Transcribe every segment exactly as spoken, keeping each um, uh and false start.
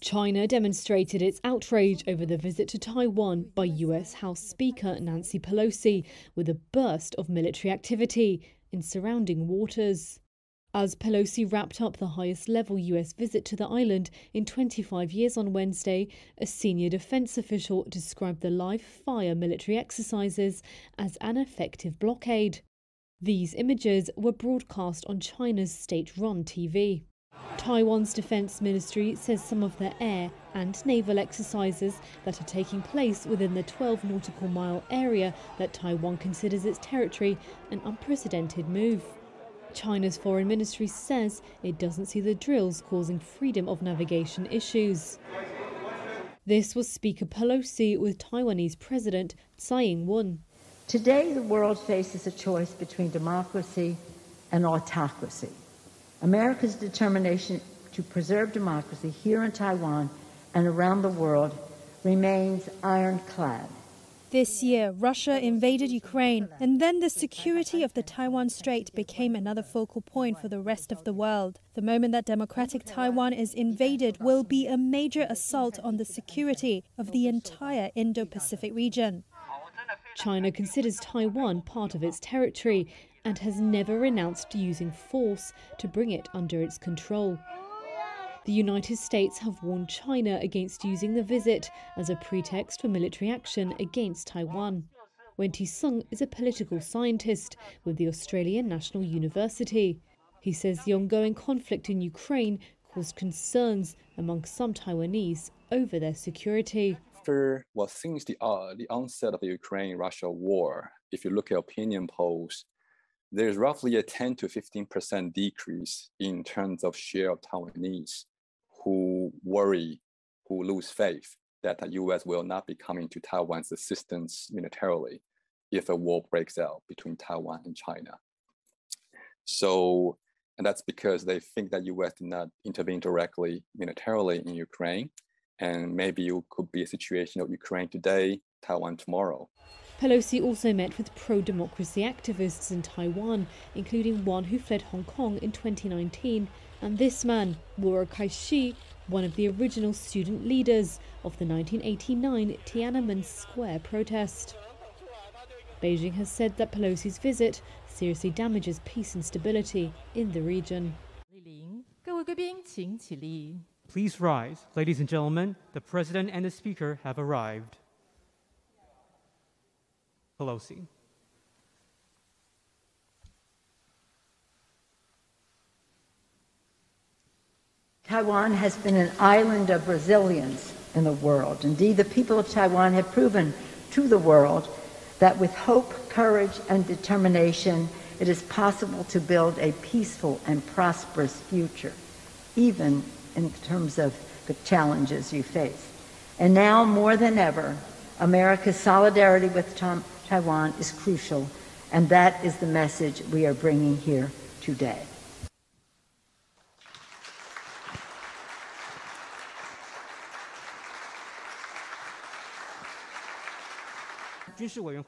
China demonstrated its outrage over the visit to Taiwan by U S House Speaker Nancy Pelosi with a burst of military activity in surrounding waters. As Pelosi wrapped up the highest-level U S visit to the island in twenty-five years on Wednesday, a senior defense official described the live-fire military exercises as an effective blockade. These images were broadcast on China's state-run T V. Taiwan's defense ministry says some of the air and naval exercises that are taking place within the twelve nautical mile area that Taiwan considers its territory an unprecedented move. China's foreign ministry says it doesn't see the drills causing freedom of navigation issues. This was Speaker Pelosi with Taiwanese President Tsai Ing-wen. Today the world faces a choice between democracy and autocracy. America's determination to preserve democracy here in Taiwan and around the world remains ironclad. This year, Russia invaded Ukraine, and then the security of the Taiwan Strait became another focal point for the rest of the world. The moment that democratic Taiwan is invaded will be a major assault on the security of the entire Indo-Pacific region. China considers Taiwan part of its territory and has never renounced using force to bring it under its control. The United States have warned China against using the visit as a pretext for military action against Taiwan. Wen-ti Sung is a political scientist with the Australian National University. He says the ongoing conflict in Ukraine caused concerns among some Taiwanese over their security. After, well, since the, uh, the onset of the Ukraine-Russia war, if you look at opinion polls, there's roughly a ten to fifteen percent decrease in terms of share of Taiwanese who worry, who lose faith that the U S will not be coming to Taiwan's assistance militarily if a war breaks out between Taiwan and China. So, and that's because they think that U S did not intervene directly militarily in Ukraine, and maybe it could be a situation of Ukraine today, Taiwan tomorrow. Pelosi also met with pro-democracy activists in Taiwan, including one who fled Hong Kong in twenty nineteen, and this man, Wu'er Kaixi, one of the original student leaders of the nineteen eighty-nine Tiananmen Square protest. Beijing has said that Pelosi's visit seriously damages peace and stability in the region. Please rise, ladies and gentlemen. The President and the Speaker have arrived. Pelosi. Taiwan has been an island of resilience in the world. Indeed, the people of Taiwan have proven to the world that with hope, courage, and determination, it is possible to build a peaceful and prosperous future, even in terms of the challenges you face. And now, more than ever, America's solidarity with Tom Taiwan is crucial, and that is the message we are bringing here today. Today, the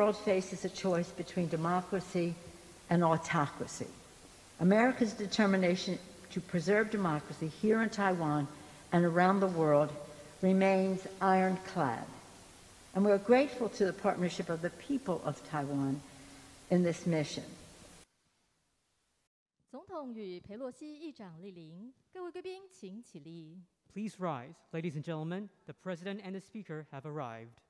world faces a choice between democracy and autocracy. America's determination to preserve democracy here in Taiwan and around the world remains ironclad. And we're grateful to the partnership of the people of Taiwan in this mission. Please rise, ladies and gentlemen. The President and the Speaker have arrived.